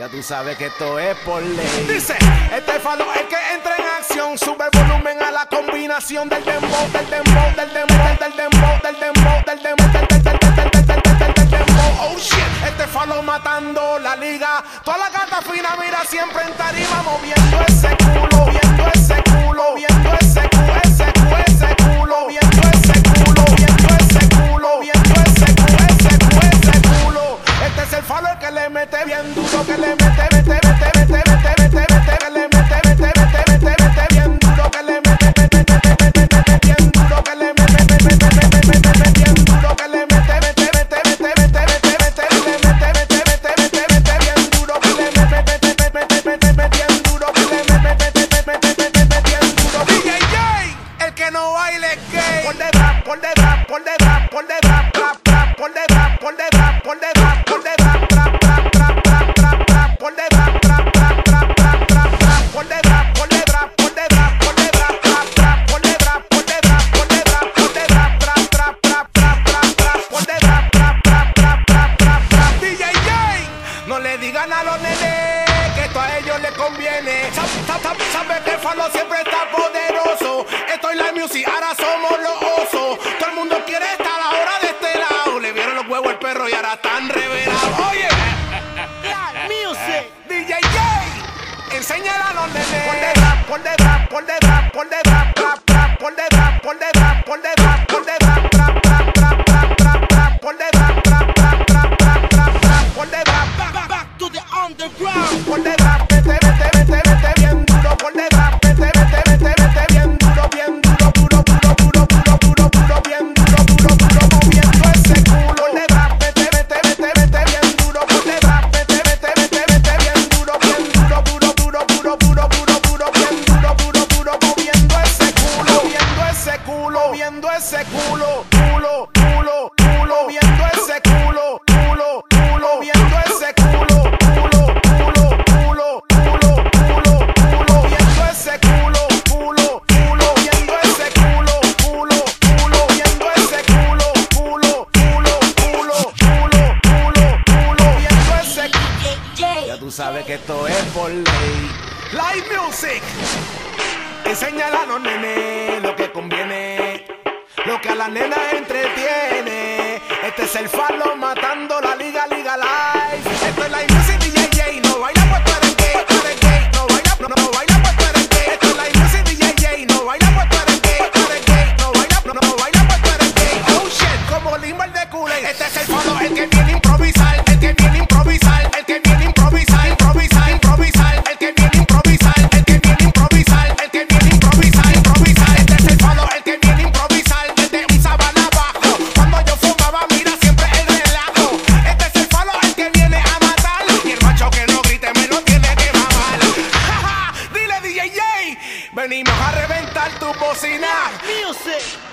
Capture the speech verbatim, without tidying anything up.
Ya tú sabes que esto es por ley. Dice, este es Falo, el que entra en acción. Sube el volumen a la combinación del dembow, del dembow, del dembow, del dembow, del dembow, del dembow, del dembow, del dembow, del dembow. Oh shit, este es Falo matando la liga. Toda la gata fina, mira, siempre en tarima, moviendo ese culo, viendo ese culo, viendo ese culo, ese culo, ese culo, viendo ese culo, viendo ese culo, viendo ese culo, ese culo, ese culo. Este es el Falo, el que le mete bien duro, que le mete. Venimos a reventar tu bocina. Music.